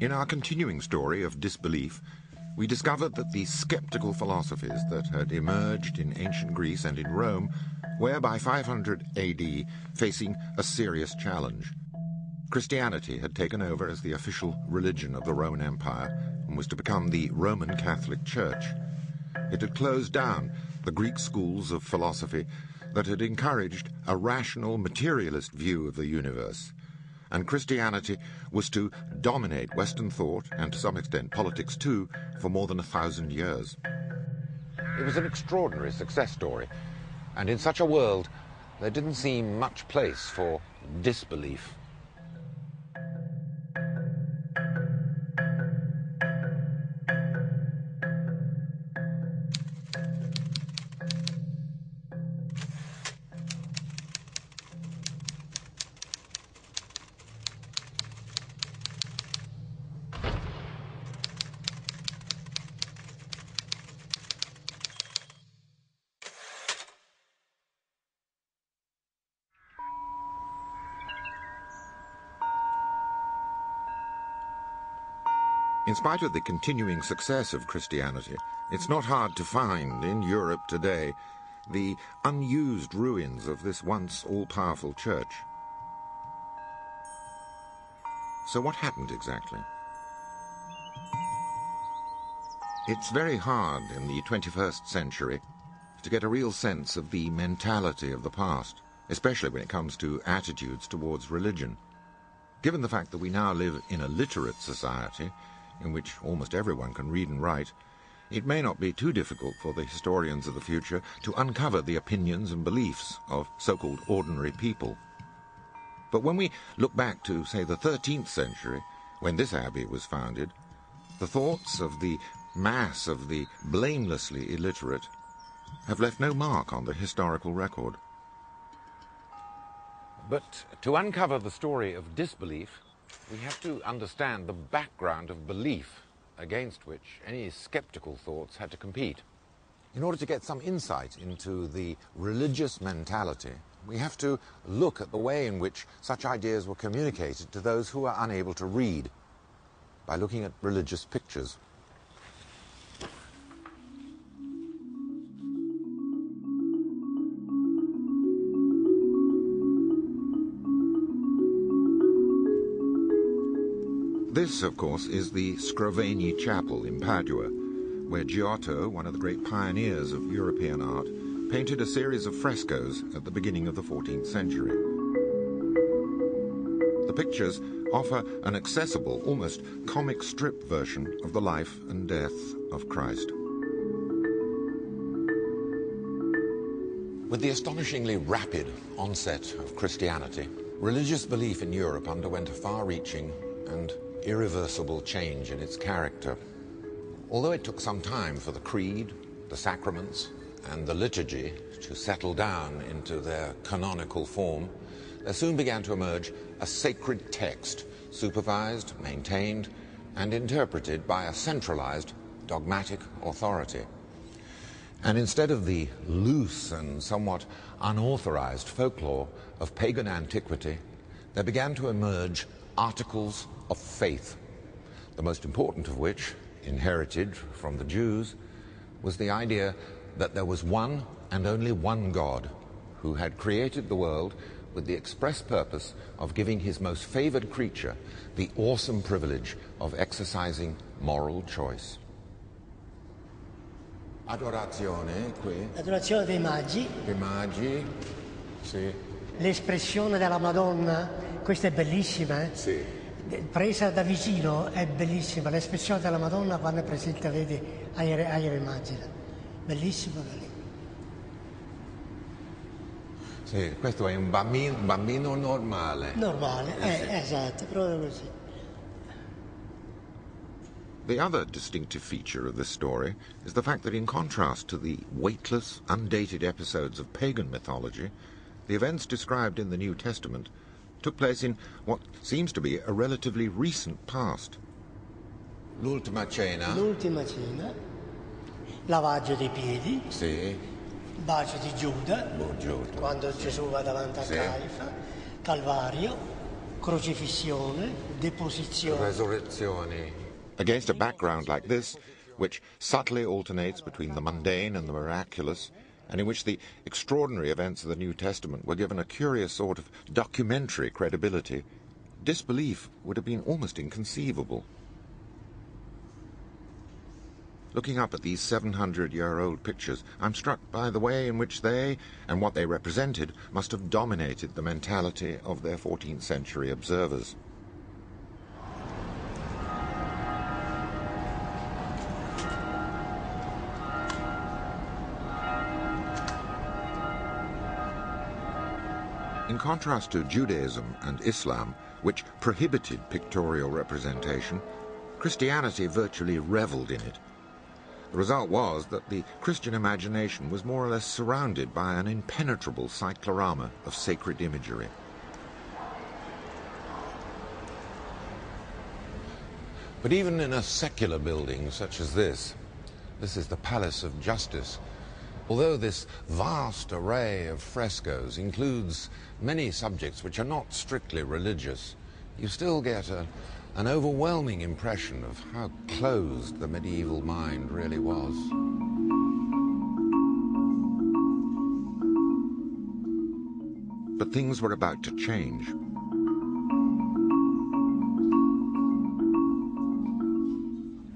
In our continuing story of disbelief, we discovered that the sceptical philosophies that had emerged in ancient Greece and in Rome were by 500 AD facing a serious challenge. Christianity had taken over as the official religion of the Roman Empire and was to become the Roman Catholic Church. It had closed down the Greek schools of philosophy that had encouraged a rational materialist view of the universe, and Christianity was to dominate Western thought, and to some extent politics too, for more than 1,000 years. It was an extraordinary success story, and in such a world there didn't seem much place for disbelief. In spite of the continuing success of Christianity, it's not hard to find in Europe today the unused ruins of this once all-powerful church. So what happened exactly? It's very hard in the 21st century to get a real sense of the mentality of the past, especially when it comes to attitudes towards religion. Given the fact that we now live in a literate society, in which almost everyone can read and write, it may not be too difficult for the historians of the future to uncover the opinions and beliefs of so-called ordinary people. But when we look back to, say, the 13th century, when this abbey was founded, the thoughts of the mass of the blamelessly illiterate have left no mark on the historical record. But to uncover the story of disbelief, we have to understand the background of belief against which any sceptical thoughts had to compete. In order to get some insight into the religious mentality, we have to look at the way in which such ideas were communicated to those who are unable to read by looking at religious pictures. This, of course, is the Scrovegni Chapel in Padua, where Giotto, one of the great pioneers of European art, painted a series of frescoes at the beginning of the 14th century. The pictures offer an accessible, almost comic strip version of the life and death of Christ. With the astonishingly rapid onset of Christianity, religious belief in Europe underwent a far-reaching and irreversible change in its character. Although it took some time for the creed, the sacraments, and the liturgy to settle down into their canonical form, there soon began to emerge a sacred text, supervised, maintained, and interpreted by a centralized dogmatic authority. And instead of the loose and somewhat unauthorized folklore of pagan antiquity, there began to emerge articles of faith, the most important of which, inherited from the Jews, was the idea that there was one and only one God who had created the world with the express purpose of giving his most favored creature the awesome privilege of exercising moral choice. Adorazione qui. Adorazione dei magi. Dei magi, sì. L'espressione della Madonna, questa è bellissima, eh? Sì. Presa da vicino è bellissima, l'espressione della Madonna quando è presente, vedi, hai l'immagine, bellissimo da lì. Sì, questo è un bambino normale. Normale, esatto, proprio così. The other distinctive feature of this story is the fact that in contrast to the weightless, undated episodes of pagan mythology, the events described in the New Testament took place in what seems to be a relatively recent past. L'ultima cena. L'ultima cena. Lavaggio dei piedi. Sì. Bacio di Giuda. Quando Gesù va davanti a Caifa. Calvario. Crocifissione, deposizione. Resurrezione. Against a background like this, which subtly alternates between the mundane and the miraculous, and in which the extraordinary events of the New Testament were given a curious sort of documentary credibility, disbelief would have been almost inconceivable. Looking up at these 700-year-old pictures, I'm struck by the way in which they, and what they represented, must have dominated the mentality of their 14th century observers. In contrast to Judaism and Islam, which prohibited pictorial representation, Christianity virtually reveled in it. The result was that the Christian imagination was more or less surrounded by an impenetrable cyclorama of sacred imagery. But even in a secular building such as this is the Palace of Justice. Although this vast array of frescoes includes many subjects which are not strictly religious, you still get an overwhelming impression of how closed the medieval mind really was. But things were about to change.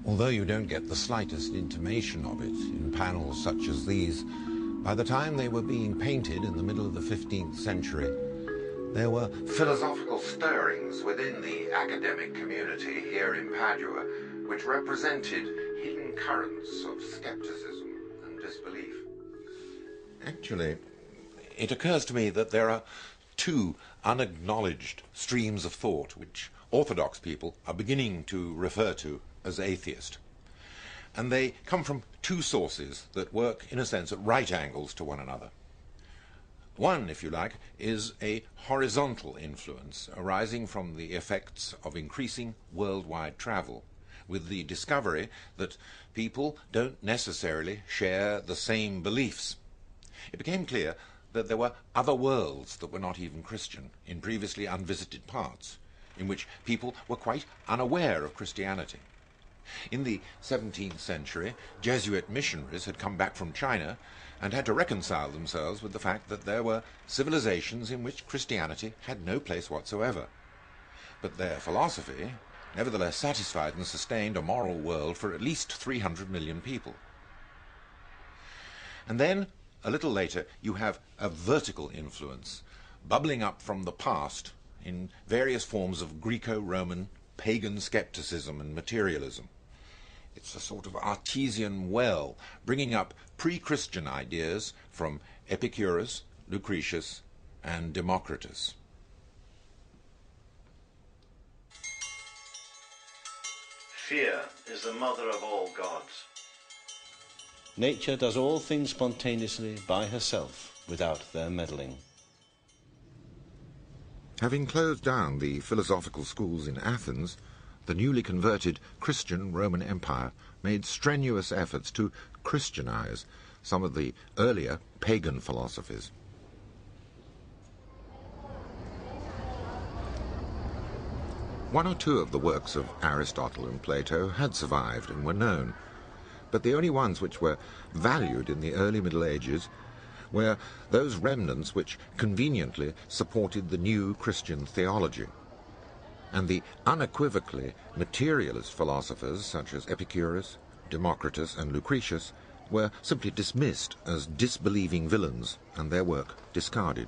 Although you don't get the slightest intimation of it in panels such as these, by the time they were being painted in the middle of the 15th century, there were philosophical stirrings within the academic community here in Padua, which represented hidden currents of scepticism and disbelief. Actually, it occurs to me that there are two unacknowledged streams of thought which Orthodox people are beginning to refer to as atheist. And they come from two sources that work, in a sense, at right angles to one another. One, if you like, is a horizontal influence arising from the effects of increasing worldwide travel, with the discovery that people don't necessarily share the same beliefs. It became clear that there were other worlds that were not even Christian, in previously unvisited parts, in which people were quite unaware of Christianity. In the 17th century, Jesuit missionaries had come back from China and had to reconcile themselves with the fact that there were civilizations in which Christianity had no place whatsoever. But their philosophy nevertheless satisfied and sustained a moral world for at least 300 million people. And then, a little later, you have a vertical influence bubbling up from the past in various forms of Greco-Roman pagan skepticism and materialism. It's a sort of artesian well, bringing up pre-Christian ideas from Epicurus, Lucretius, and Democritus. Fear is the mother of all gods. Nature does all things spontaneously by herself, without their meddling. Having closed down the philosophical schools in Athens, the newly converted Christian Roman Empire made strenuous efforts to Christianize some of the earlier pagan philosophies. One or two of the works of Aristotle and Plato had survived and were known, but the only ones which were valued in the early Middle Ages were those remnants which conveniently supported the new Christian theology. And the unequivocally materialist philosophers such as Epicurus, Democritus, and Lucretius were simply dismissed as disbelieving villains and their work discarded.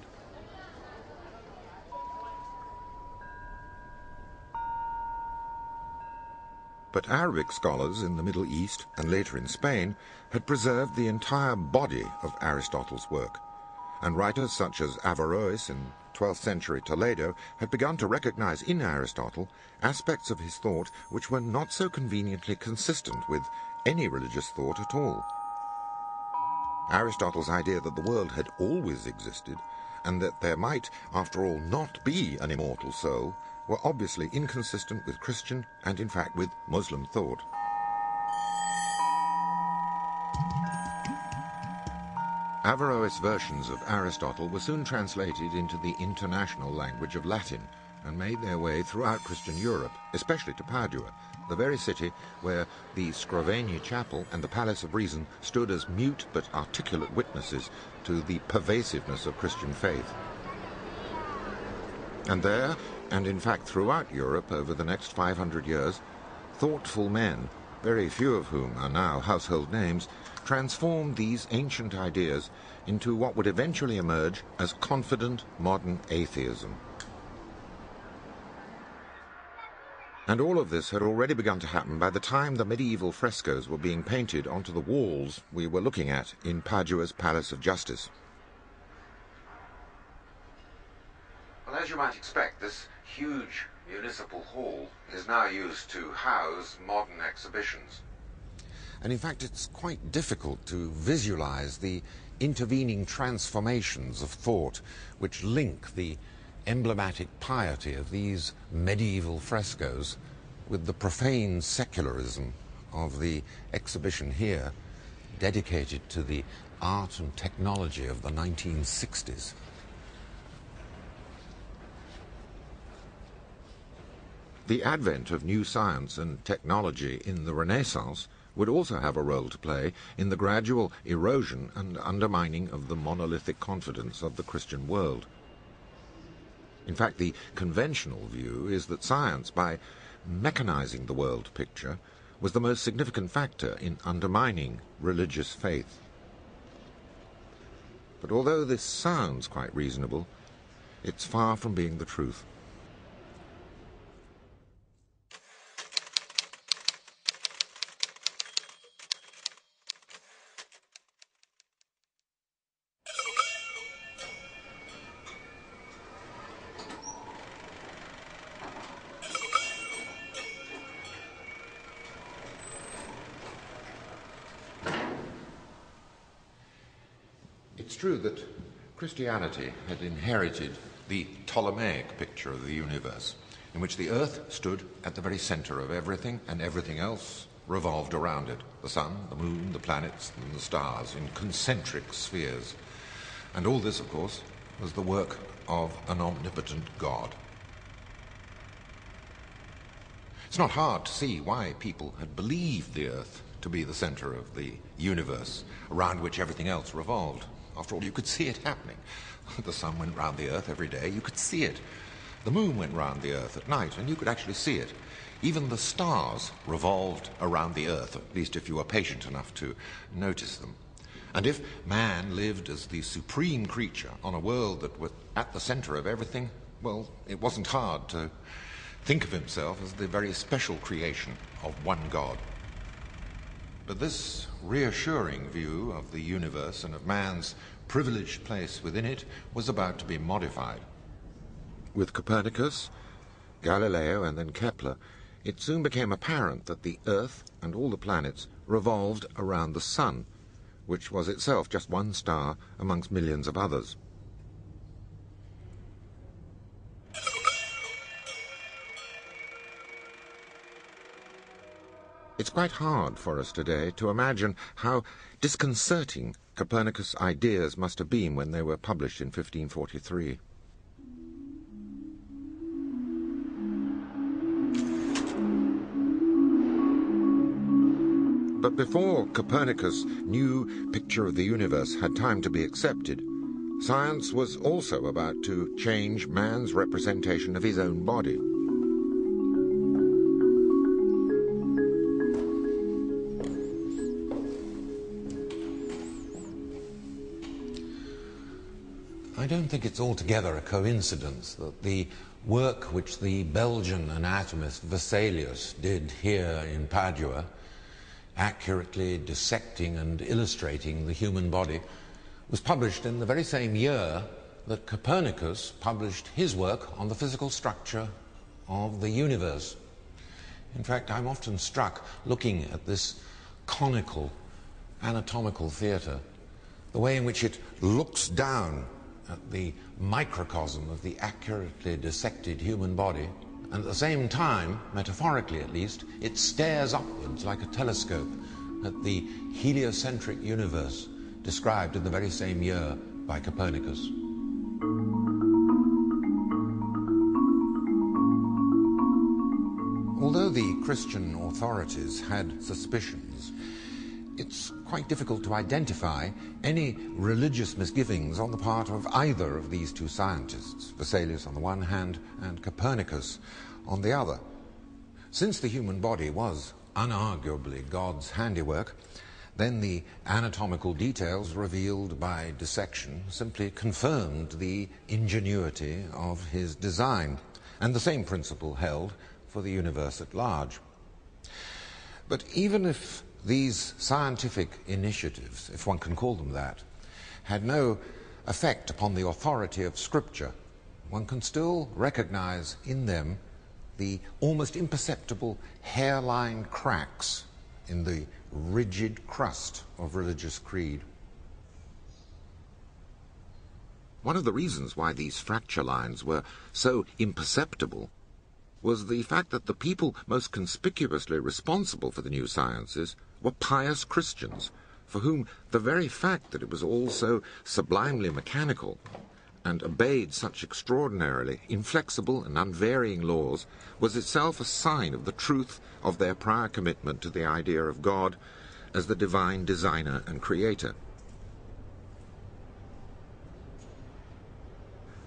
But Arabic scholars in the Middle East and later in Spain had preserved the entire body of Aristotle's work, and writers such as Averroes and 12th century Toledo had begun to recognize in Aristotle aspects of his thought which were not so conveniently consistent with any religious thought at all. Aristotle's idea that the world had always existed and that there might, after all, not be an immortal soul were obviously inconsistent with Christian and, in fact, with Muslim thought. Averroes' versions of Aristotle were soon translated into the international language of Latin and made their way throughout Christian Europe, especially to Padua, the very city where the Scrovegni Chapel and the Palace of Reason stood as mute but articulate witnesses to the pervasiveness of Christian faith. And there, and in fact throughout Europe over the next 500 years, thoughtful men, very few of whom are now household names, transformed these ancient ideas into what would eventually emerge as confident modern atheism. And all of this had already begun to happen by the time the medieval frescoes were being painted onto the walls we were looking at in Padua's Palace of Justice. Well, as you might expect, this huge municipal hall is now used to house modern exhibitions. And in fact, it's quite difficult to visualize the intervening transformations of thought which link the emblematic piety of these medieval frescoes with the profane secularism of the exhibition here, dedicated to the art and technology of the 1960s. The advent of new science and technology in the Renaissance would also have a role to play in the gradual erosion and undermining of the monolithic confidence of the Christian world. In fact, the conventional view is that science, by mechanizing the world picture, was the most significant factor in undermining religious faith. But although this sounds quite reasonable, it's far from being the truth. That Christianity had inherited the Ptolemaic picture of the universe, in which the earth stood at the very center of everything, and everything else revolved around it, the sun, the moon, the planets, and the stars, in concentric spheres. And all this, of course, was the work of an omnipotent God. It's not hard to see why people had believed the earth to be the center of the universe, around which everything else revolved. After all, you could see it happening. The sun went round the earth every day, you could see it. The moon went round the earth at night, and you could actually see it. Even the stars revolved around the earth, at least if you were patient enough to notice them. And if man lived as the supreme creature on a world that was at the center of everything, well, it wasn't hard to think of himself as the very special creation of one God. But this reassuring view of the universe and of man's privileged place within it was about to be modified. With Copernicus, Galileo, and then Kepler, it soon became apparent that the Earth and all the planets revolved around the Sun, which was itself just one star amongst millions of others. It's quite hard for us today to imagine how disconcerting Copernicus' ideas must have been when they were published in 1543. But before Copernicus' new picture of the universe had time to be accepted, science was also about to change man's representation of his own body. I don't think it's altogether a coincidence that the work which the Belgian anatomist Vesalius did here in Padua, accurately dissecting and illustrating the human body, was published in the very same year that Copernicus published his work on the physical structure of the universe. In fact, I'm often struck looking at this conical anatomical theatre, the way in which it looks down at the microcosm of the accurately dissected human body, and at the same time, metaphorically at least, it stares upwards like a telescope at the heliocentric universe described in the very same year by Copernicus. Although the Christian authorities had suspicions, it's quite difficult to identify any religious misgivings on the part of either of these two scientists, Vesalius on the one hand and Copernicus on the other. Since the human body was unarguably God's handiwork, then the anatomical details revealed by dissection simply confirmed the ingenuity of his design, and the same principle held for the universe at large. But even if these scientific initiatives, if one can call them that, had no effect upon the authority of Scripture, one can still recognize in them the almost imperceptible hairline cracks in the rigid crust of religious creed. One of the reasons why these fracture lines were so imperceptible was the fact that the people most conspicuously responsible for the new sciences were pious Christians, for whom the very fact that it was all so sublimely mechanical and obeyed such extraordinarily inflexible and unvarying laws was itself a sign of the truth of their prior commitment to the idea of God as the divine designer and creator.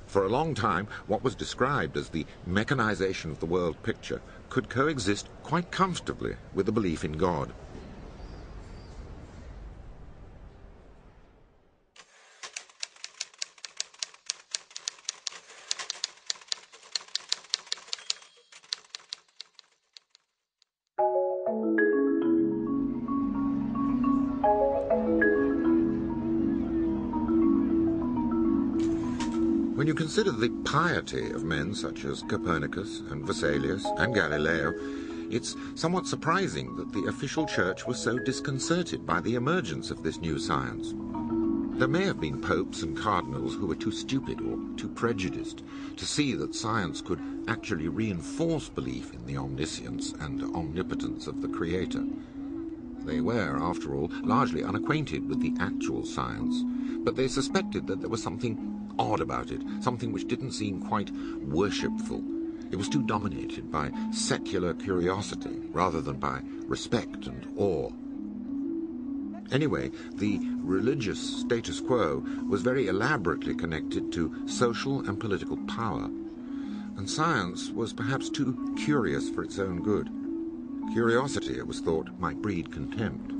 For a long time, what was described as the mechanization of the world picture could coexist quite comfortably with the belief in God. Consider the piety of men such as Copernicus and Vesalius and Galileo, it's somewhat surprising that the official church was so disconcerted by the emergence of this new science. There may have been popes and cardinals who were too stupid or too prejudiced to see that science could actually reinforce belief in the omniscience and omnipotence of the Creator. They were, after all, largely unacquainted with the actual science, but they suspected that there was something odd about it, something which didn't seem quite worshipful. It was too dominated by secular curiosity rather than by respect and awe. Anyway, the religious status quo was very elaborately connected to social and political power, and science was perhaps too curious for its own good. Curiosity, it was thought, might breed contempt.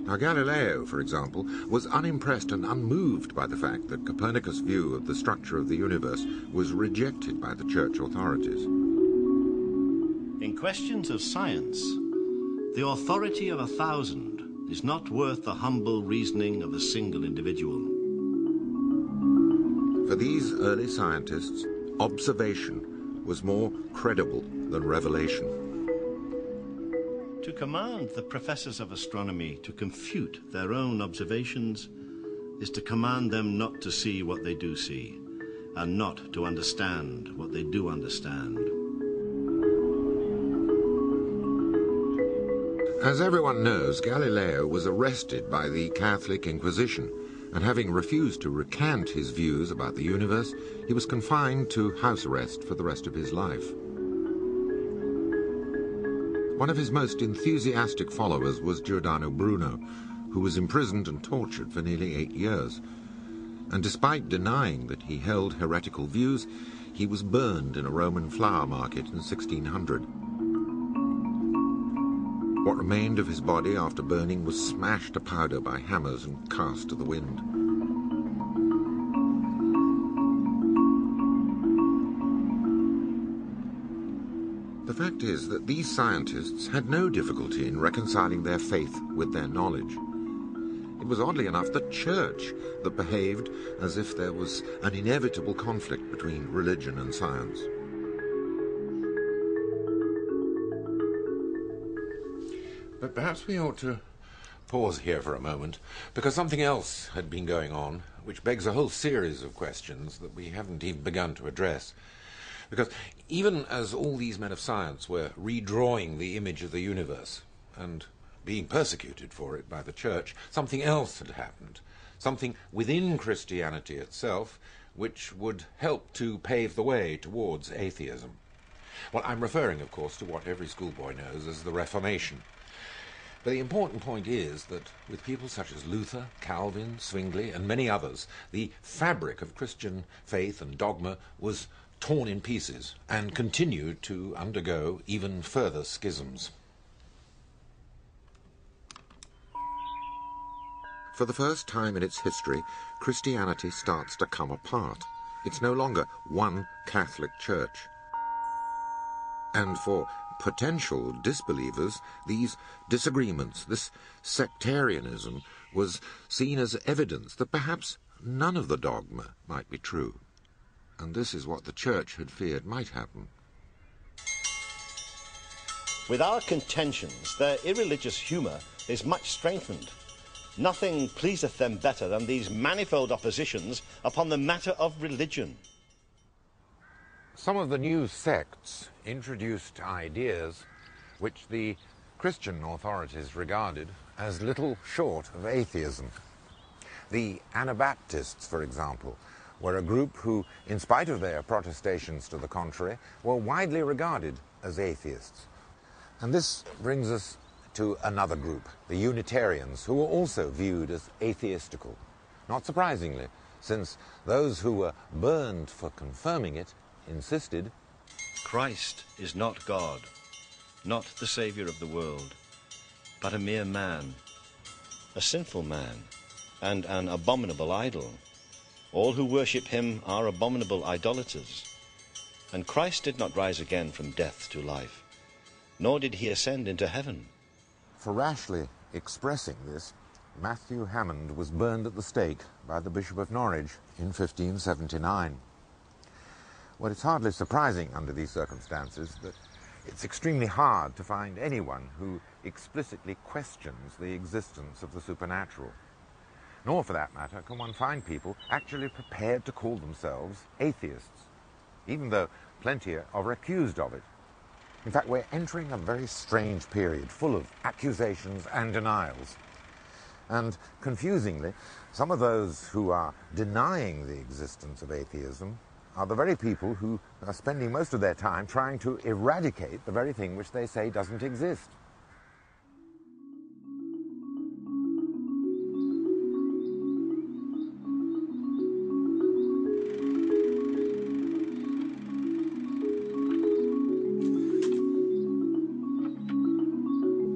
Now, Galileo, for example, was unimpressed and unmoved by the fact that Copernicus' view of the structure of the universe was rejected by the church authorities. In questions of science, the authority of 1,000 is not worth the humble reasoning of a single individual. For these early scientists, observation was more credible than revelation. To command the professors of astronomy to confute their own observations is to command them not to see what they do see, and not to understand what they do understand. As everyone knows, Galileo was arrested by the Catholic Inquisition, and having refused to recant his views about the universe, he was confined to house arrest for the rest of his life. One of his most enthusiastic followers was Giordano Bruno, who was imprisoned and tortured for nearly 8 years. And despite denying that he held heretical views, he was burned in a Roman flower market in 1600. What remained of his body after burning was smashed to powder by hammers and cast to the wind. The fact is that these scientists had no difficulty in reconciling their faith with their knowledge. It was oddly enough the church that behaved as if there was an inevitable conflict between religion and science. But perhaps we ought to pause here for a moment, because something else had been going on, which begs a whole series of questions that we haven't even begun to address. Because even as all these men of science were redrawing the image of the universe and being persecuted for it by the church, something else had happened, something within Christianity itself which would help to pave the way towards atheism. Well, I'm referring, of course, to what every schoolboy knows as the Reformation. But the important point is that with people such as Luther, Calvin, Zwingli, and many others, the fabric of Christian faith and dogma was torn in pieces and continued to undergo even further schisms. For the first time in its history, Christianity starts to come apart. It's no longer one Catholic Church. And for potential disbelievers, these disagreements, this sectarianism, was seen as evidence that perhaps none of the dogma might be true. And this is what the Church had feared might happen. With our contentions, their irreligious humour is much strengthened. Nothing pleaseth them better than these manifold oppositions upon the matter of religion. Some of the new sects introduced ideas which the Christian authorities regarded as little short of atheism. The Anabaptists, for example, were a group who, in spite of their protestations to the contrary, were widely regarded as atheists. And this brings us to another group, the Unitarians, who were also viewed as atheistical. Not surprisingly, since those who were burned for confirming it insisted, Christ is not God, not the saviour of the world, but a mere man, a sinful man, and an abominable idol. All who worship him are abominable idolaters. And Christ did not rise again from death to life, nor did he ascend into heaven. For rashly expressing this, Matthew Hammond was burned at the stake by the Bishop of Norwich in 1579. Well, it's hardly surprising under these circumstances that it's extremely hard to find anyone who explicitly questions the existence of the supernatural. Nor, for that matter, can one find people actually prepared to call themselves atheists, even though plenty are accused of it. In fact, we're entering a very strange period, full of accusations and denials. And, confusingly, some of those who are denying the existence of atheism are the very people who are spending most of their time trying to eradicate the very thing which they say doesn't exist.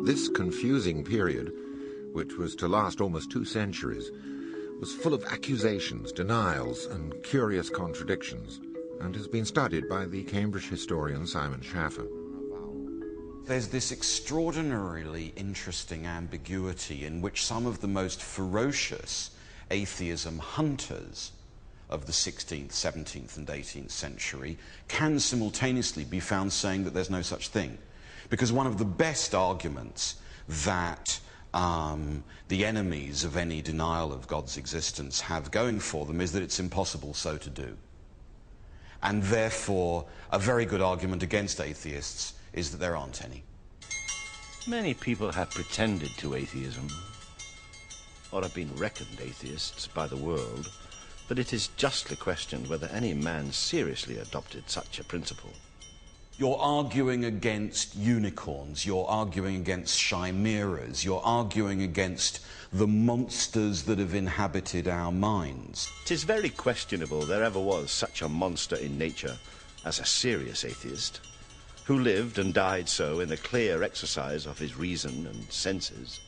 This confusing period, which was to last almost 2 centuries, was full of accusations, denials, and curious contradictions, and has been studied by the Cambridge historian Simon Schaffer. There's this extraordinarily interesting ambiguity in which some of the most ferocious atheism hunters of the 16th, 17th, and 18th century can simultaneously be found saying that there's no such thing. Because one of the best arguments that the enemies of any denial of God's existence have going for them is that it's impossible so to do. And therefore, a very good argument against atheists is that there aren't any. Many people have pretended to atheism, or have been reckoned atheists by the world, but it is justly questioned whether any man seriously adopted such a principle. You're arguing against unicorns, you're arguing against chimeras, you're arguing against the monsters that have inhabited our minds. 'Tis very questionable there ever was such a monster in nature as a serious atheist, who lived and died so in the clear exercise of his reason and senses.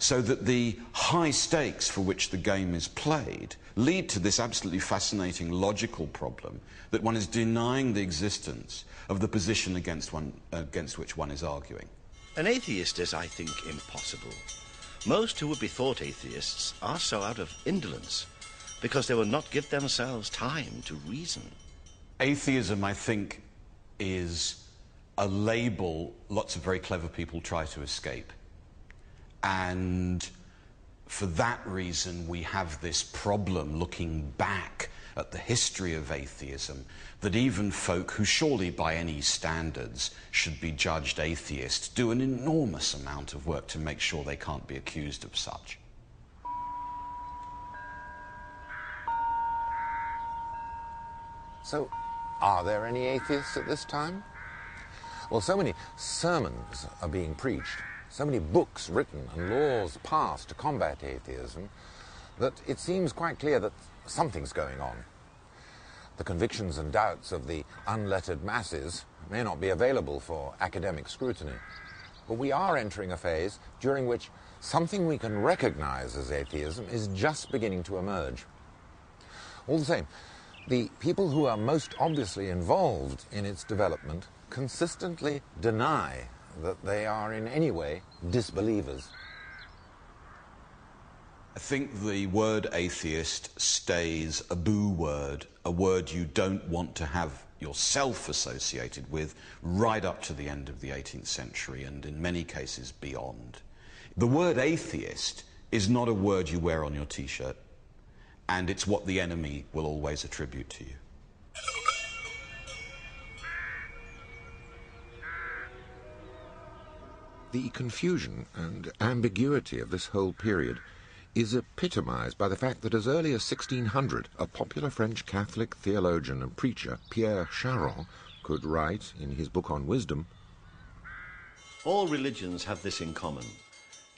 So that the high stakes for which the game is played lead to this absolutely fascinating logical problem that one is denying the existence of the position against which one is arguing. An atheist is, I think, impossible. Most who would be thought atheists are so out of indolence because they will not give themselves time to reason. Atheism, I think, is a label lots of very clever people try to escape. And for that reason, we have this problem looking back at the history of atheism, that even folk who surely by any standards should be judged atheists do an enormous amount of work to make sure they can't be accused of such. So, are there any atheists at this time? Well, so many sermons are being preached, so many books written and laws passed to combat atheism, that it seems quite clear that something's going on. The convictions and doubts of the unlettered masses may not be available for academic scrutiny, but we are entering a phase during which something we can recognize as atheism is just beginning to emerge. All the same, the people who are most obviously involved in its development consistently deny that they are in any way disbelievers. I think the word atheist stays a boo word, a word you don't want to have yourself associated with right up to the end of the 18th century and in many cases beyond. The word atheist is not a word you wear on your t-shirt, and it's what the enemy will always attribute to you. The confusion and ambiguity of this whole period is epitomized by the fact that as early as 1600, a popular French Catholic theologian and preacher, Pierre Charon, could write in his book on wisdom, "All religions have this in common,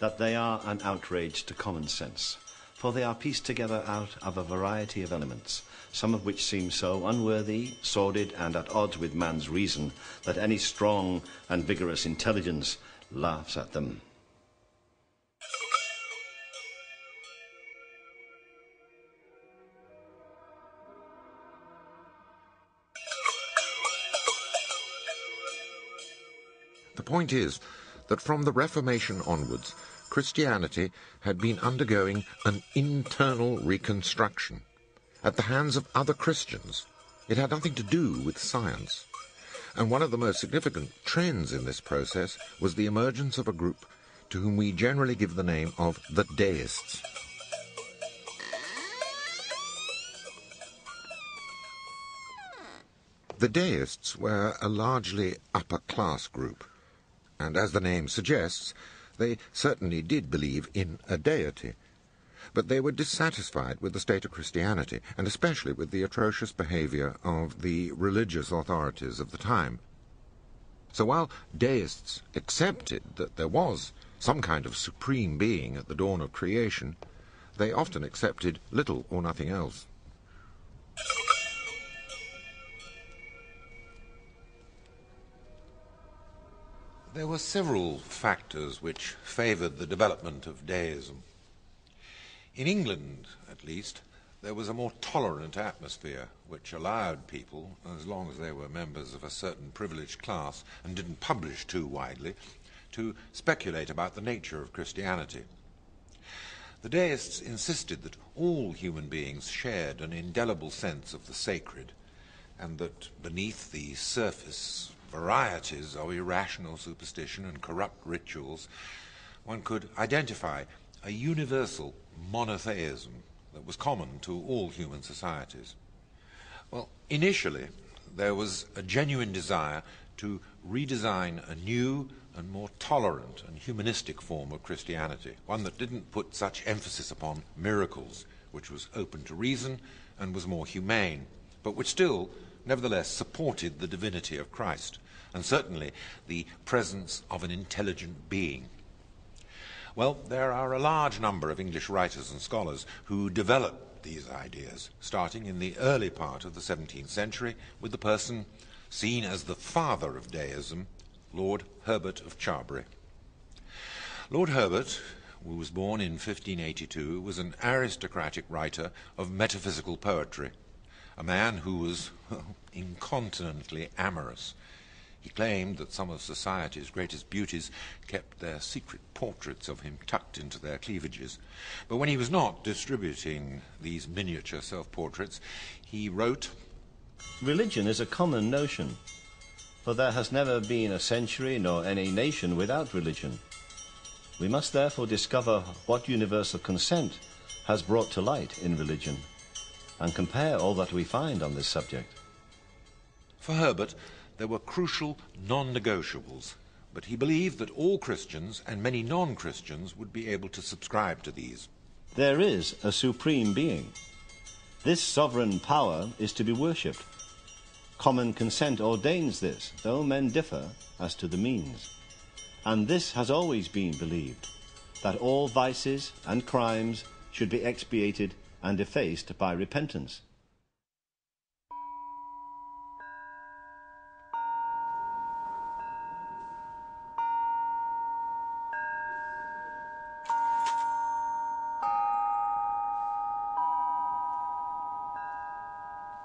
that they are an outrage to common sense, for they are pieced together out of a variety of elements, some of which seem so unworthy, sordid, and at odds with man's reason, that any strong and vigorous intelligence laughs at them." The point is that from the Reformation onwards, Christianity had been undergoing an internal reconstruction at the hands of other Christians. It had nothing to do with science. And one of the most significant trends in this process was the emergence of a group to whom we generally give the name of the Deists. The Deists were a largely upper-class group, and as the name suggests, they certainly did believe in a deity. But they were dissatisfied with the state of Christianity, and especially with the atrocious behavior of the religious authorities of the time. So while deists accepted that there was some kind of supreme being at the dawn of creation, they often accepted little or nothing else. There were several factors which favoured the development of deism. In England, at least, there was a more tolerant atmosphere which allowed people, as long as they were members of a certain privileged class and didn't publish too widely, to speculate about the nature of Christianity. The deists insisted that all human beings shared an indelible sense of the sacred, and that beneath the surface varieties of irrational superstition and corrupt rituals, one could identify a universal monotheism that was common to all human societies. Well, initially, there was a genuine desire to redesign a new and more tolerant and humanistic form of Christianity, one that didn't put such emphasis upon miracles, which was open to reason and was more humane, but which still, nevertheless, supported the divinity of Christ, and certainly the presence of an intelligent being. Well, there are a large number of English writers and scholars who developed these ideas, starting in the early part of the 17th century with the person seen as the father of deism, Lord Herbert of Charbury. Lord Herbert, who was born in 1582, was an aristocratic writer of metaphysical poetry, a man who was incontinently amorous. He claimed that some of society's greatest beauties kept their secret portraits of him tucked into their cleavages. But when he was not distributing these miniature self-portraits, he wrote, "Religion is a common notion, for there has never been a century nor any nation without religion. We must therefore discover what universal consent has brought to light in religion, and compare all that we find on this subject." For Herbert, there were crucial non-negotiables, but he believed that all Christians and many non-Christians would be able to subscribe to these. "There is a supreme being. This sovereign power is to be worshipped, Common consent ordains this, though men differ as to the means. And this has always been believed, that all vices and crimes should be expiated and effaced by repentance.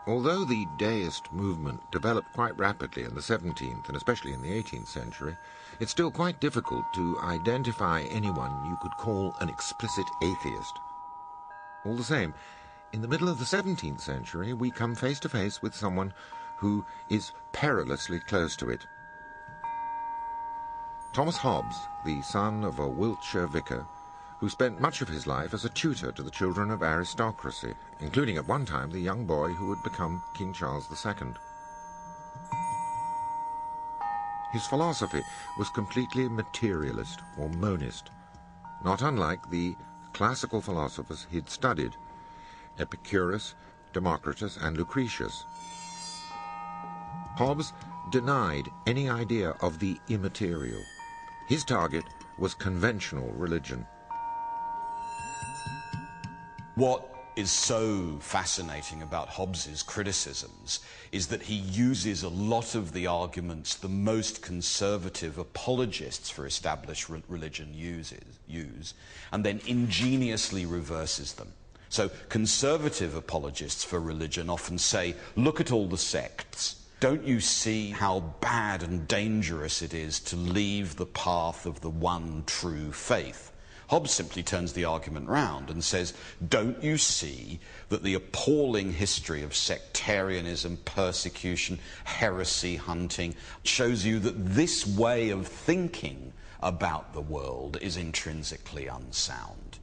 Although the deist movement developed quite rapidly in the 17th and especially in the 18th century, it's still quite difficult to identify anyone you could call an explicit atheist. All the same, in the middle of the 17th century, we come face to face with someone who is perilously close to it. Thomas Hobbes, the son of a Wiltshire vicar, who spent much of his life as a tutor to the children of aristocracy, including at one time the young boy who would become King Charles II. His philosophy was completely materialist or monist, not unlike the classical philosophers he'd studied, Epicurus, Democritus, and Lucretius. Hobbes denied any idea of the immaterial. His target was conventional religion. What is so fascinating about Hobbes's criticisms is that he uses a lot of the arguments the most conservative apologists for established religion use, and then ingeniously reverses them. So conservative apologists for religion often say, look at all the sects. Don't you see how bad and dangerous it is to leave the path of the one true faith? Hobbes simply turns the argument round and says, don't you see that the appalling history of sectarianism, persecution, heresy hunting shows you that this way of thinking about the world is intrinsically unsound?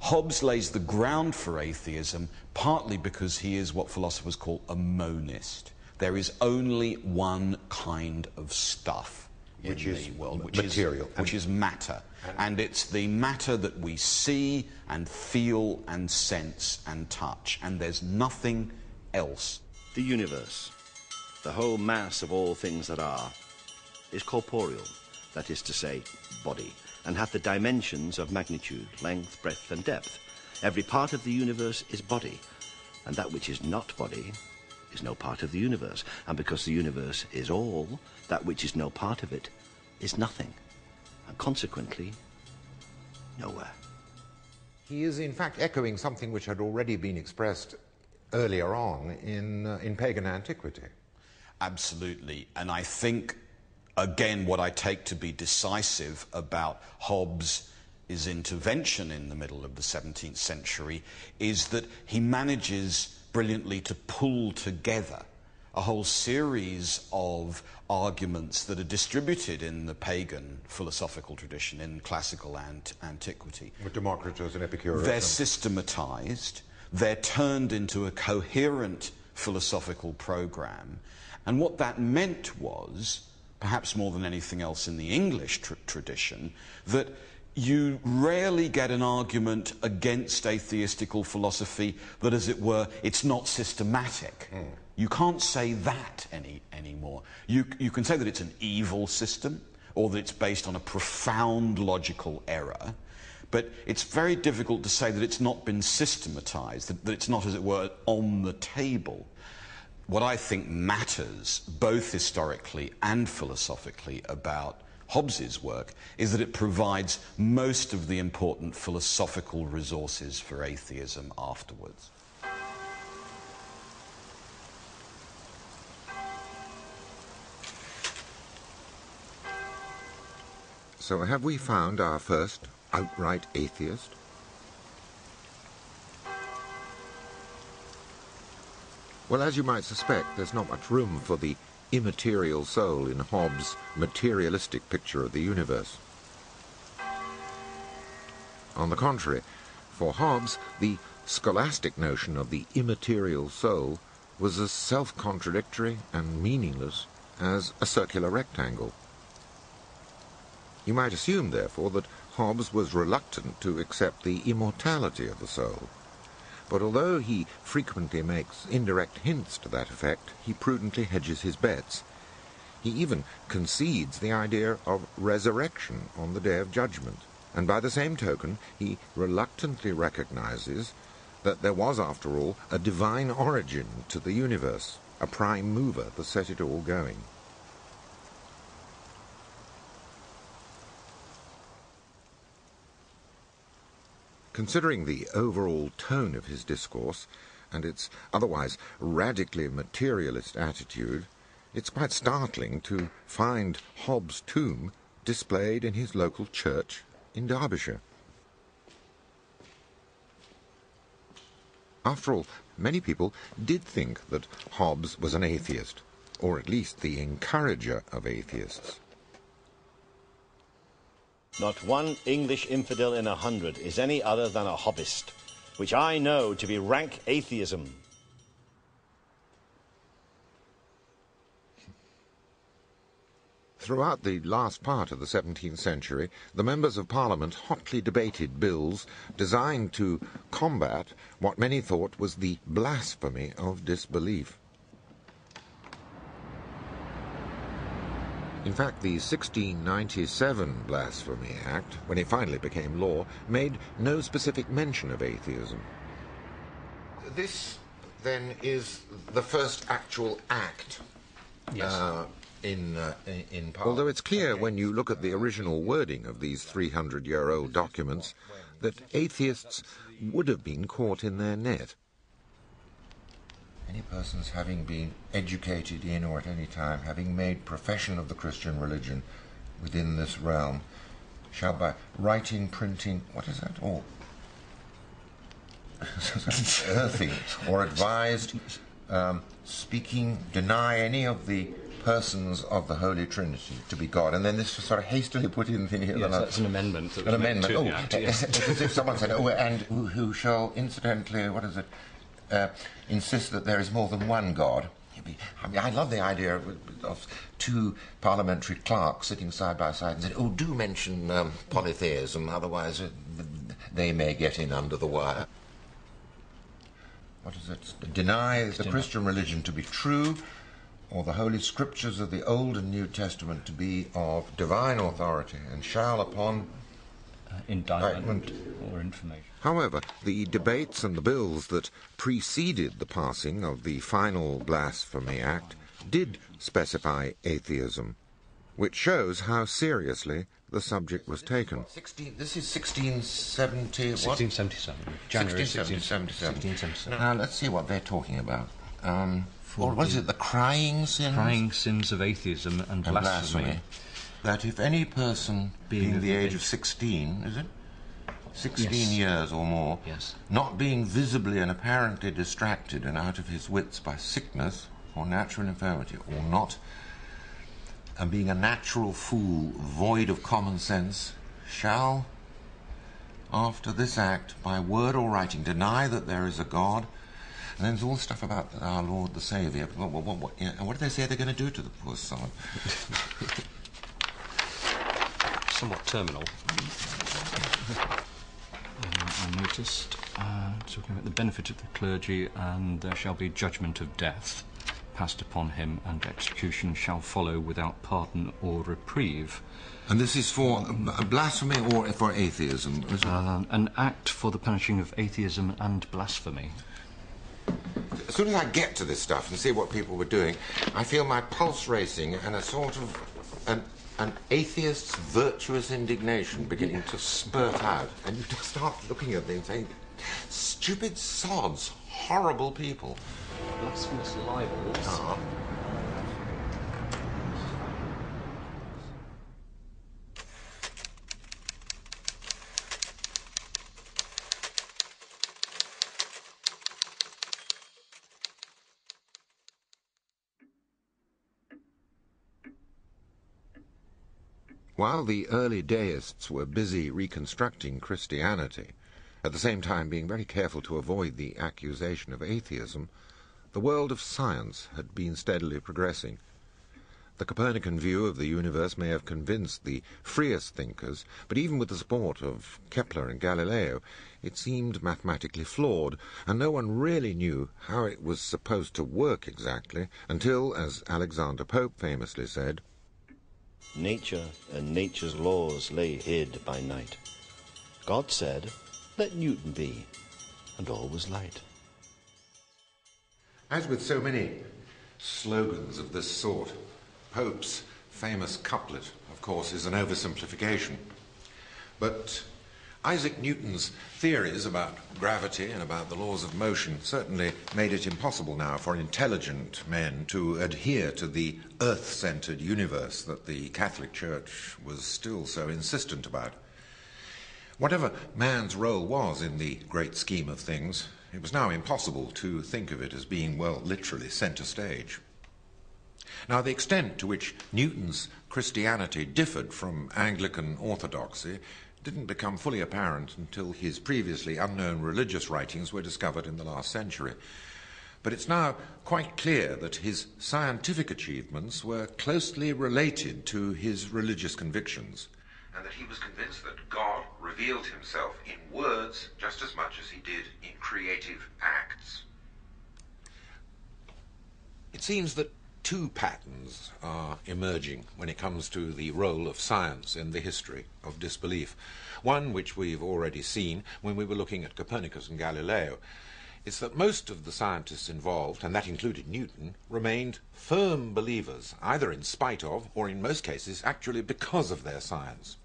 Hobbes lays the ground for atheism partly because he is what philosophers call a monist. There is only one kind of stuff in the world, which is material, which is matter. And it's the matter that we see and feel and sense and touch, and there's nothing else. The universe, the whole mass of all things that are, is corporeal, that is to say, body, and hath the dimensions of magnitude, length, breadth, and depth. Every part of the universe is body, and that which is not body is no part of the universe. And because the universe is all, that which is no part of it is nothing. And consequently, nowhere. He is in fact echoing something which had already been expressed earlier on in pagan antiquity. Absolutely, and I think, again, what I take to be decisive about Hobbes' intervention in the middle of the 17th century is that he manages brilliantly to pull together a whole series of arguments that are distributed in the pagan philosophical tradition, in classical antiquity. With Democritus and Epicurus. They're systematized, they're turned into a coherent philosophical program, and what that meant was, perhaps more than anything else in the English tradition, that you rarely get an argument against atheistical philosophy that, as it were, it's not systematic. Mm. You can't say that anymore. You can say that it's an evil system or that it's based on a profound logical error, but it's very difficult to say that it's not been systematized, that it's not, as it were, on the table. What I think matters, both historically and philosophically, about Hobbes's work is that it provides most of the important philosophical resources for atheism afterwards. So have we found our first outright atheist? Well, as you might suspect, there's not much room for the immaterial soul in Hobbes' materialistic picture of the universe. On the contrary, for Hobbes, the scholastic notion of the immaterial soul was as self-contradictory and meaningless as a circular rectangle. You might assume, therefore, that Hobbes was reluctant to accept the immortality of the soul, But although he frequently makes indirect hints to that effect, he prudently hedges his bets. He even concedes the idea of resurrection on the day of judgment, and by the same token he reluctantly recognizes that there was, after all, a divine origin to the universe, a prime mover that set it all going. Considering the overall tone of his discourse, and its otherwise radically materialist attitude, it's quite startling to find Hobbes' tomb displayed in his local church in Derbyshire. After all, many people did think that Hobbes was an atheist, or at least the encourager of atheists. Not one English infidel in 100 is any other than a Hobbist, which I know to be rank atheism. Throughout the last part of the 17th century, the members of Parliament hotly debated bills designed to combat what many thought was the blasphemy of disbelief. In fact, the 1697 Blasphemy Act, when it finally became law, made no specific mention of atheism. This, then, is the first actual act in Parliament. Although it's clear when you look at the original wording of these 300-year-old documents that atheists would have been caught in their net. Any persons having been educated in or at any time having made profession of the Christian religion within this realm shall by writing, printing, what is that all? Earthy or advised, speaking, deny any of the persons of the Holy Trinity to be God. And then this was sort of hastily put in thing here. Yes, that's an amendment. An amendment. Oh, yes. It's as if someone said, oh, and who shall incidentally, what is it? Insist that there is more than one God. I mean, I love the idea of two parliamentary clerks sitting side by side and saying, oh, do mention polytheism, otherwise they may get in under the wire. What is it? Deny the Christian religion to be true, or the Holy Scriptures of the Old and New Testament to be of divine authority, and shall upon indictment or information. However, the debates and the bills that preceded the passing of the final Blasphemy Act did specify atheism, which shows how seriously the subject was taken. This is 1670... 1677. January 1677. Now, let's see what they're talking about. Or was it the crying sins? Crying sins of atheism and blasphemy. That if any person being the age of 16, is it? 16 yes. years or more, yes. not being visibly and apparently distracted and out of his wits by sickness or natural infirmity, or not, and being a natural fool void of common sense, shall, after this act, by word or writing, deny that there is a God. And then there's all stuff about our Lord the Saviour. And what do they say they're going to do to the poor soul? Somewhat terminal. I noticed talking about the benefit of the clergy, and there shall be judgment of death passed upon him, and execution shall follow without pardon or reprieve. And this is for blasphemy or for atheism? Is it? An act for the punishing of atheism and blasphemy. As soon as I get to this stuff and see what people were doing, I feel my pulse racing and a sort of an atheist's virtuous indignation beginning to spurt out, and you just start looking at them saying, stupid sods, horrible people. Blasphemous libels. Ah. While the early deists were busy reconstructing Christianity, at the same time being very careful to avoid the accusation of atheism, the world of science had been steadily progressing. The Copernican view of the universe may have convinced the freest thinkers, but even with the support of Kepler and Galileo, it seemed mathematically flawed, and no one really knew how it was supposed to work exactly until, as Alexander Pope famously said, "Nature and nature's laws lay hid by night. God said, let Newton be, and all was light." As with so many slogans of this sort, Pope's famous couplet, of course, is an oversimplification. But Isaac Newton's theories about gravity and about the laws of motion certainly made it impossible now for intelligent men to adhere to the earth-centered universe that the Catholic Church was still so insistent about. Whatever man's role was in the great scheme of things, it was now impossible to think of it as being, well, literally center stage. Now, the extent to which Newton's Christianity differed from Anglican orthodoxy didn't become fully apparent until his previously unknown religious writings were discovered in the last century. But it's now quite clear that his scientific achievements were closely related to his religious convictions, and that he was convinced that God revealed himself in words just as much as he did in creative acts. It seems that two patterns are emerging when it comes to the role of science in the history of disbelief. One which we've already seen when we were looking at Copernicus and Galileo. It's that most of the scientists involved, and that included Newton, remained firm believers, either in spite of, or in most cases, actually because of their science.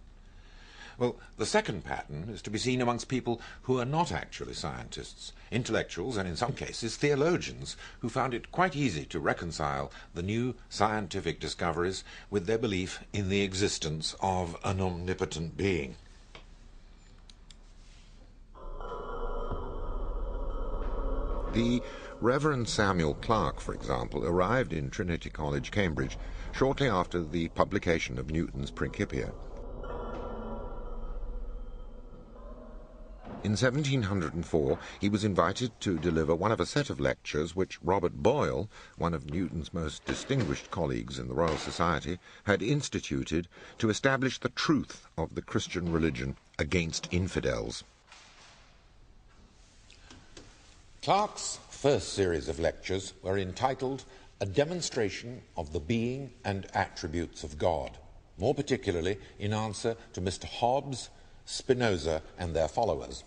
Well, the second pattern is to be seen amongst people who are not actually scientists, intellectuals and in some cases theologians, who found it quite easy to reconcile the new scientific discoveries with their belief in the existence of an omnipotent being. The Reverend Samuel Clarke, for example, arrived in Trinity College, Cambridge, shortly after the publication of Newton's Principia. In 1704, he was invited to deliver one of a set of lectures which Robert Boyle, one of Newton's most distinguished colleagues in the Royal Society, had instituted to establish the truth of the Christian religion against infidels. Clarke's first series of lectures were entitled "A Demonstration of the Being and Attributes of God," more particularly in answer to Mr. Hobbes, Spinoza, and their followers.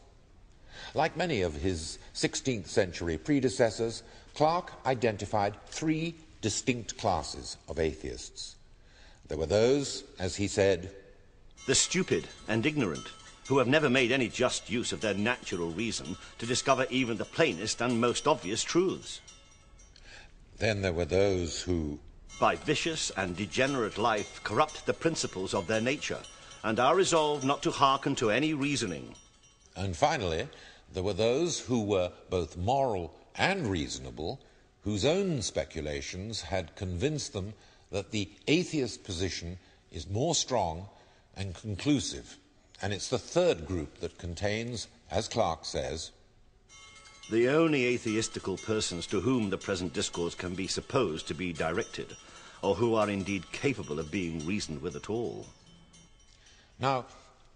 Like many of his 16th century predecessors, Clarke identified three distinct classes of atheists. There were those, as he said, the stupid and ignorant, who have never made any just use of their natural reason to discover even the plainest and most obvious truths. Then there were those who, by vicious and degenerate life, corrupt the principles of their nature, and are resolved not to hearken to any reasoning. And finally, there were those who were both moral and reasonable, whose own speculations had convinced them that the atheist position is more strong and conclusive. And it's the third group that contains, as Clarke says, the only atheistical persons to whom the present discourse can be supposed to be directed, or who are indeed capable of being reasoned with at all. Now,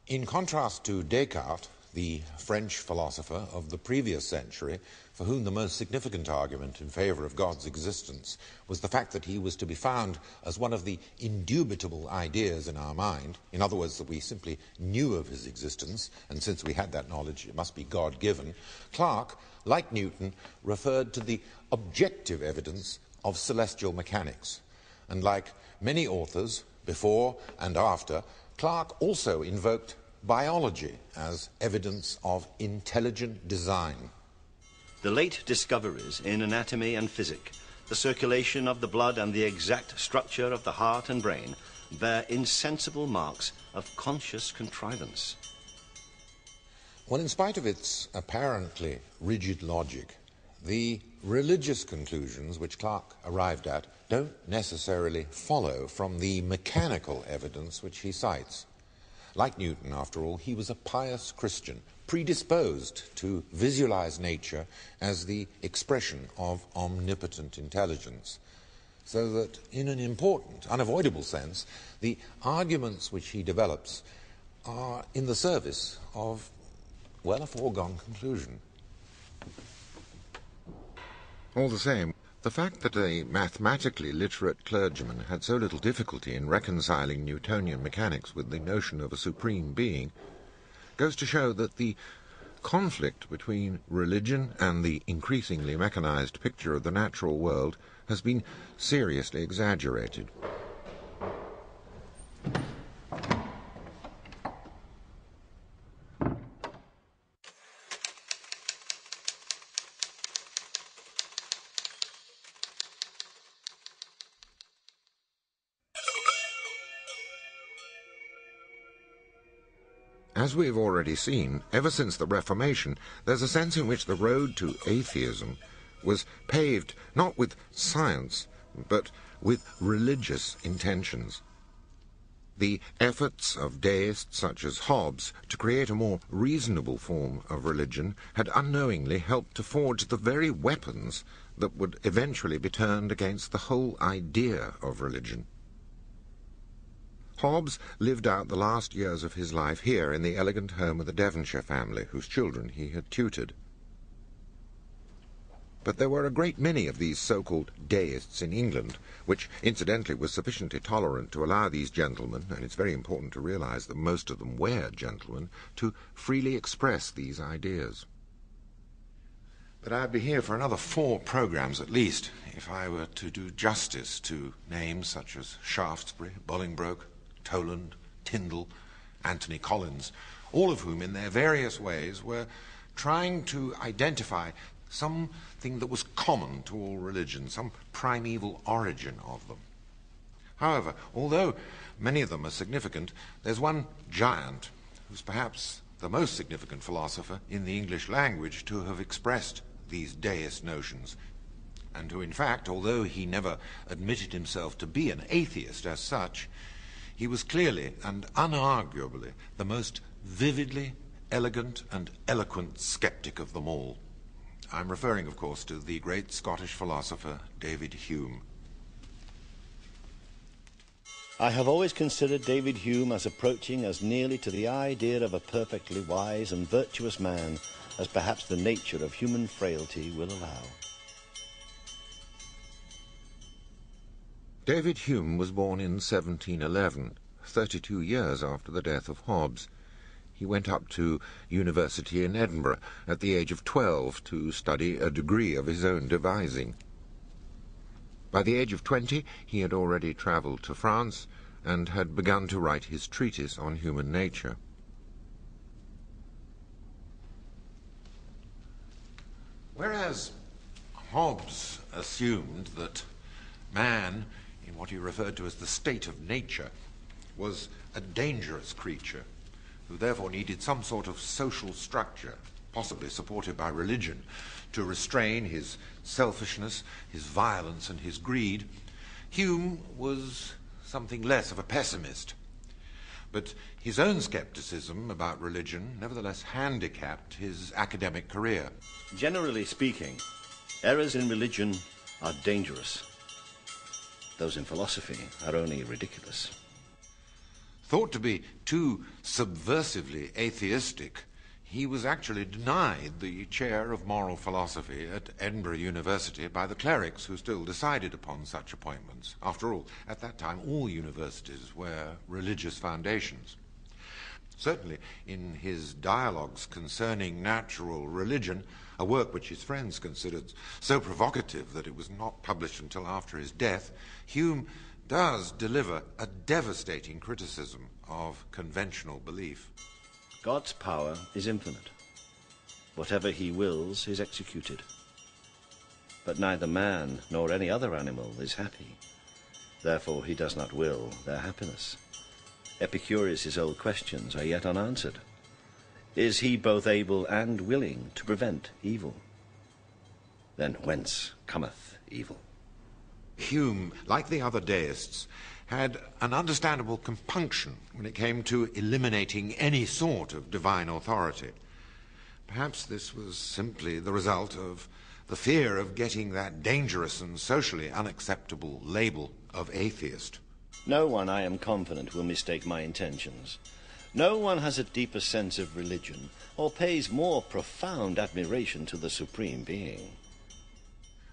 in contrast to Descartes, the French philosopher of the previous century, for whom the most significant argument in favor of God's existence was the fact that he was to be found as one of the indubitable ideas in our mind, in other words, that we simply knew of his existence, and since we had that knowledge, it must be God-given, Clarke, like Newton, referred to the objective evidence of celestial mechanics. And like many authors, before and after, Clarke also invoked biology as evidence of intelligent design. The late discoveries in anatomy and physic, the circulation of the blood and the exact structure of the heart and brain, bear insensible marks of conscious contrivance. Well, in spite of its apparently rigid logic, the religious conclusions which Clarke arrived at don't necessarily follow from the mechanical evidence which he cites. Like Newton, after all, he was a pious Christian, predisposed to visualize nature as the expression of omnipotent intelligence. so that in an important, unavoidable sense, the arguments which he develops are in the service of, well, a foregone conclusion. All the same, the fact that a mathematically literate clergyman had so little difficulty in reconciling Newtonian mechanics with the notion of a supreme being goes to show that the conflict between religion and the increasingly mechanized picture of the natural world has been seriously exaggerated. As we've already seen, ever since the Reformation, there's a sense in which the road to atheism was paved not with science, but with religious intentions. The efforts of deists such as Hobbes to create a more reasonable form of religion had unknowingly helped to forge the very weapons that would eventually be turned against the whole idea of religion. Hobbes lived out the last years of his life here in the elegant home of the Devonshire family, whose children he had tutored. But there were a great many of these so-called deists in England, which incidentally was sufficiently tolerant to allow these gentlemen, and it's very important to realize that most of them were gentlemen, to freely express these ideas. But I'd be here for another 4 programmes at least, if I were to do justice to names such as Shaftesbury, Bolingbroke, Toland, Tyndall, Anthony Collins, all of whom in their various ways were trying to identify something that was common to all religions, some primeval origin of them. However, although many of them are significant, there's one giant who's perhaps the most significant philosopher in the English language to have expressed these deist notions, and who in fact, although he never admitted himself to be an atheist as such, he was clearly and unarguably the most vividly elegant and eloquent sceptic of them all. I'm referring, of course, to the great Scottish philosopher David Hume. I have always considered David Hume as approaching as nearly to the idea of a perfectly wise and virtuous man as perhaps the nature of human frailty will allow. David Hume was born in 1711, 32 years after the death of Hobbes. He went up to university in Edinburgh at the age of 12 to study a degree of his own devising. By the age of 20 he had already travelled to France and had begun to write his treatise on human nature. Whereas Hobbes assumed that man, in what he referred to as the state of nature, was a dangerous creature who therefore needed some sort of social structure, possibly supported by religion, to restrain his selfishness, his violence, and his greed, Hume was something less of a pessimist. But his own scepticism about religion nevertheless handicapped his academic career. Generally speaking, errors in religion are dangerous. Those in philosophy are only ridiculous. Thought to be too subversively atheistic, he was actually denied the chair of moral philosophy at Edinburgh University by the clerics who still decided upon such appointments. After all, at that time, all universities were religious foundations. Certainly, in his dialogues concerning natural religion, a work which his friends considered so provocative that it was not published until after his death, Hume does deliver a devastating criticism of conventional belief. God's power is infinite. Whatever he wills is executed. But neither man nor any other animal is happy. Therefore he does not will their happiness. Epicurus' old questions are yet unanswered. Is he both able and willing to prevent evil? Then whence cometh evil? Hume, like the other deists, had an understandable compunction when it came to eliminating any sort of divine authority. Perhaps this was simply the result of the fear of getting that dangerous and socially unacceptable label of atheist. No one, I am confident, will mistake my intentions. No one has a deeper sense of religion or pays more profound admiration to the Supreme Being.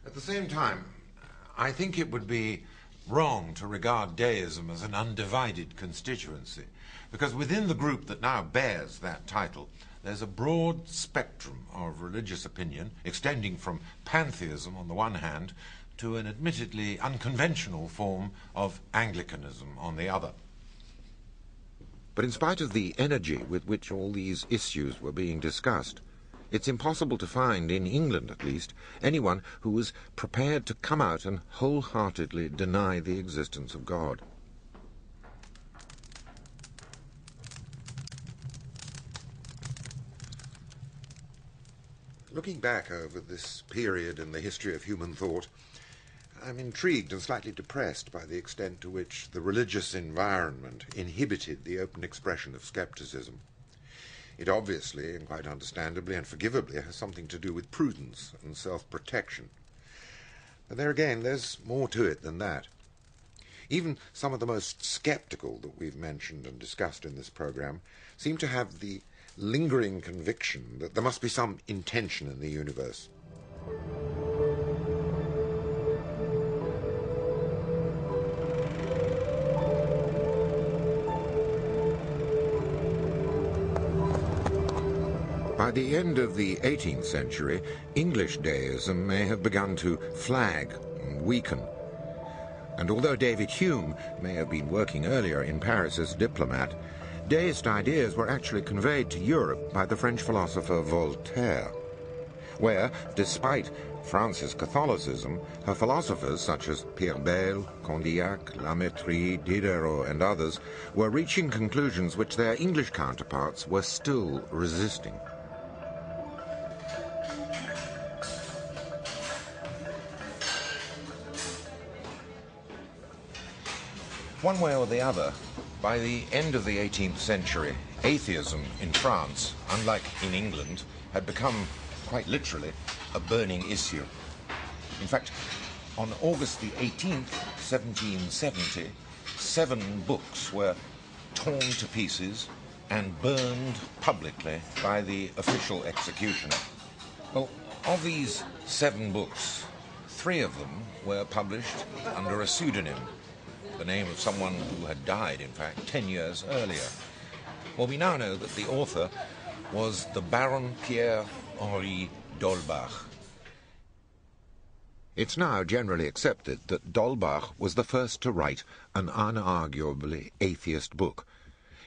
At the same time, I think it would be wrong to regard deism as an undivided constituency, because within the group that now bears that title, there's a broad spectrum of religious opinion extending from pantheism on the one hand to an admittedly unconventional form of Anglicanism on the other. But in spite of the energy with which all these issues were being discussed, it's impossible to find, in England at least, anyone who was prepared to come out and wholeheartedly deny the existence of God. Looking back over this period in the history of human thought, I'm intrigued and slightly depressed by the extent to which the religious environment inhibited the open expression of scepticism. It obviously, and quite understandably and forgivably, has something to do with prudence and self-protection. But there again, there's more to it than that. Even some of the most sceptical that we've mentioned and discussed in this program seem to have the lingering conviction that there must be some intention in the universe. By the end of the 18th century, English deism may have begun to flag and weaken. And although David Hume may have been working earlier in Paris as a diplomat, deist ideas were actually conveyed to Europe by the French philosopher Voltaire, where, despite France's Catholicism, her philosophers such as Pierre Bayle, Condillac, Lamettrie, Diderot and others were reaching conclusions which their English counterparts were still resisting. One way or the other, by the end of the 18th century, atheism in France, unlike in England, had become, quite literally, a burning issue. In fact, on August the 18th, 1770, 7 books were torn to pieces and burned publicly by the official executioner. Well, of these 7 books, 3 of them were published under a pseudonym, the name of someone who had died, in fact, 10 years earlier. Well, we now know that the author was the Baron Pierre-Henri d'Holbach. It's now generally accepted that d'Holbach was the first to write an unarguably atheist book.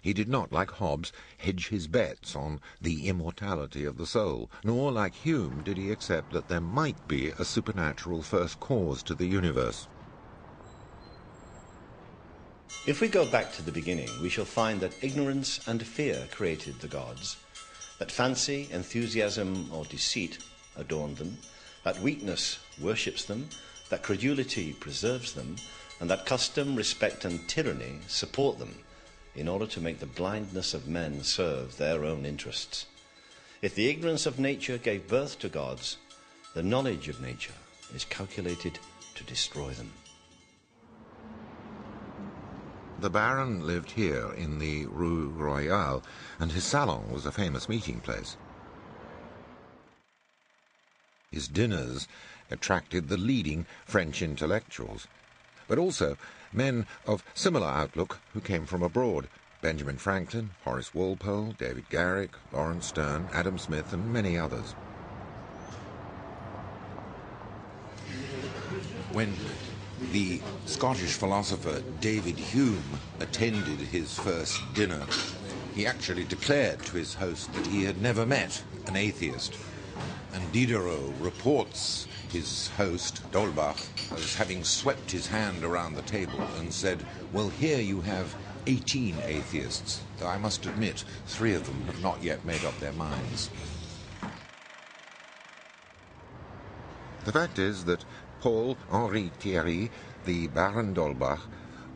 He did not, like Hobbes, hedge his bets on the immortality of the soul, nor, like Hume, did he accept that there might be a supernatural first cause to the universe. If we go back to the beginning, we shall find that ignorance and fear created the gods, that fancy, enthusiasm, or deceit adorned them, that weakness worships them, that credulity preserves them, and that custom, respect, and tyranny support them, in order to make the blindness of men serve their own interests. If the ignorance of nature gave birth to gods, the knowledge of nature is calculated to destroy them. The Baron lived here in the Rue Royale, and his salon was a famous meeting place. His dinners attracted the leading French intellectuals, but also men of similar outlook who came from abroad: Benjamin Franklin, Horace Walpole, David Garrick, Lawrence Stern, Adam Smith, and many others. When the Scottish philosopher David Hume attended his first dinner, he actually declared to his host that he had never met an atheist. And Diderot reports his host, d'Holbach, as having swept his hand around the table and said, "Well, here you have 18 atheists, though I must admit 3 of them have not yet made up their minds." The fact is that Paul-Henri Thierry, the Baron d'Holbach,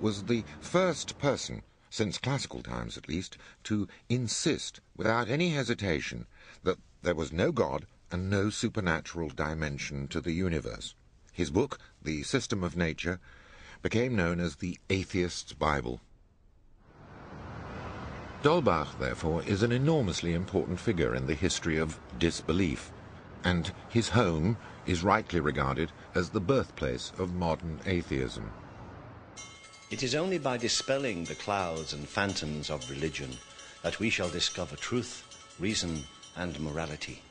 was the first person, since classical times at least, to insist without any hesitation that There was no God and no supernatural dimension to the universe. His book, The System of Nature, became known as the Atheist's Bible. D'Holbach, therefore, is an enormously important figure in the history of disbelief, and his home is rightly regarded as the birthplace of modern atheism. It is only by dispelling the clouds and phantoms of religion that we shall discover truth, reason, and morality.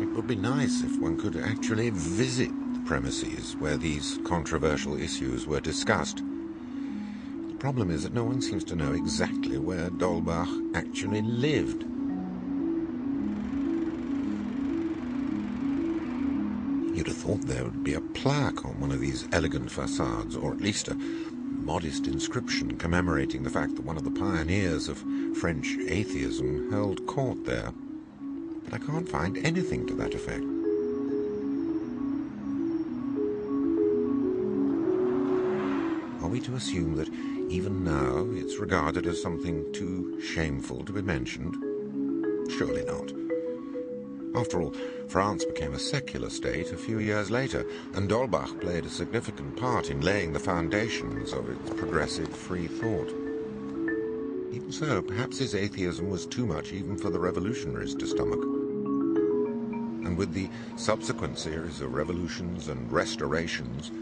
It would be nice if one could actually visit the premises where these controversial issues were discussed. The problem is that no one seems to know exactly where D'Holbach actually lived. You'd have thought there would be a plaque on one of these elegant facades, or at least a modest inscription commemorating the fact that one of the pioneers of French atheism held court there. But I can't find anything to that effect. Are we to assume that even now, it's regarded as something too shameful to be mentioned? Surely not. After all, France became a secular state a few years later, and D'Holbach played a significant part in laying the foundations of its progressive free thought. Even so, perhaps his atheism was too much even for the revolutionaries to stomach. And with the subsequent series of revolutions and restorations,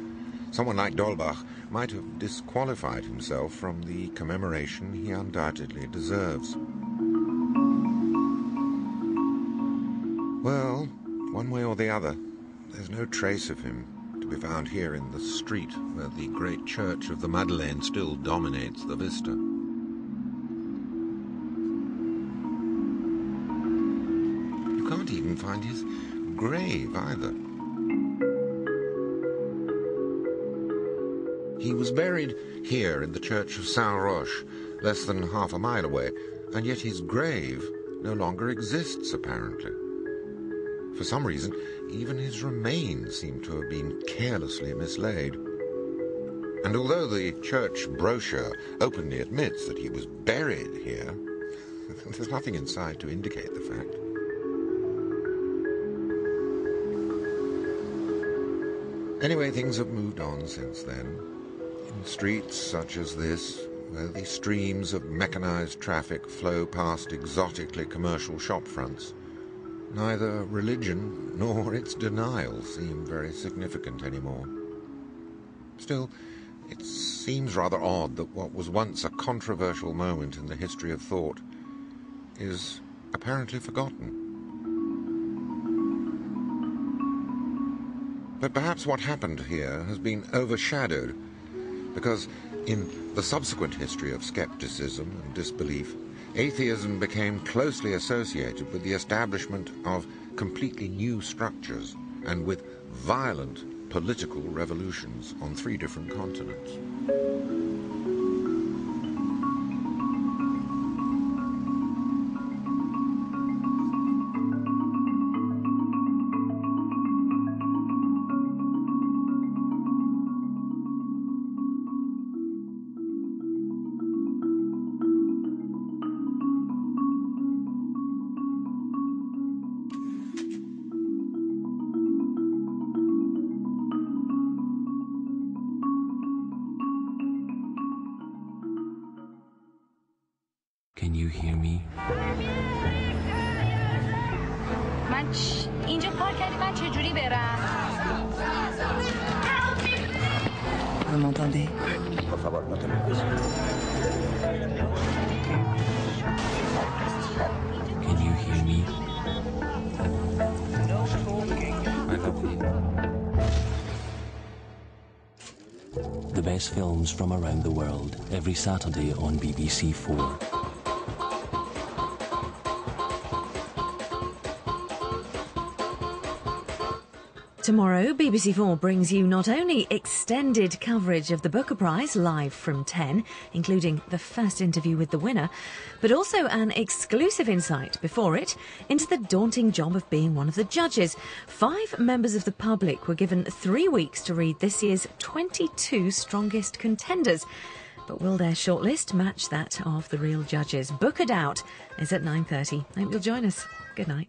someone like D'Holbach might have disqualified himself from the commemoration he undoubtedly deserves. Well, one way or the other, there's no trace of him to be found here in the street where the great church of the Madeleine still dominates the vista. You can't even find his grave either. He was buried here in the church of Saint-Roch, less than half a mile away, and yet his grave no longer exists, apparently. For some reason, even his remains seem to have been carelessly mislaid. And although the church brochure openly admits that he was buried here, there's nothing inside to indicate the fact. Anyway, things have moved on since then. In streets such as this, where the streams of mechanized traffic flow past exotically commercial shop fronts, neither religion nor its denial seem very significant anymore. Still, it seems rather odd that what was once a controversial moment in the history of thought is apparently forgotten. But perhaps what happened here has been overshadowed, because in the subsequent history of skepticism and disbelief, atheism became closely associated with the establishment of completely new structures and with violent political revolutions on 3 different continents. From around the world every Saturday on BBC 4. Tomorrow, BBC4 brings you not only extended coverage of the Booker Prize live from 10, including the first interview with the winner, but also an exclusive insight before it into the daunting job of being one of the judges. 5 members of the public were given 3 weeks to read this year's 22 strongest contenders. But will their shortlist match that of the real judges? Bookered Out is at 9:30. I hope you'll join us. Good night.